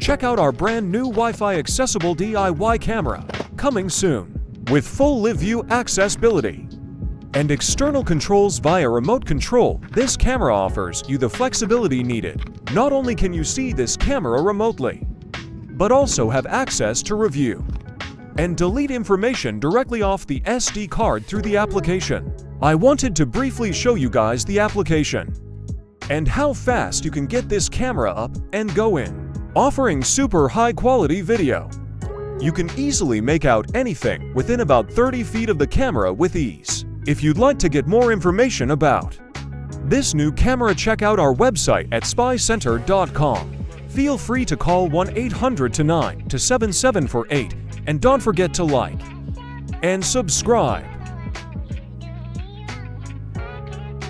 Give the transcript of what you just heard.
Check out our brand new Wi-Fi accessible DIY camera, coming soon, with full live view accessibility and external controls via remote control. This camera offers you the flexibility needed. Not only can you see this camera remotely, but also have access to review and delete information directly off the SD card through the application. I wanted to briefly show you guys the application and how fast you can get this camera up and go in, offering super high quality video. You can easily make out anything within about 30 feet of the camera with ease. If you'd like to get more information about this new camera, check out our website at spycentre.com. Feel free to call 1-800-927-748 and don't forget to like and subscribe.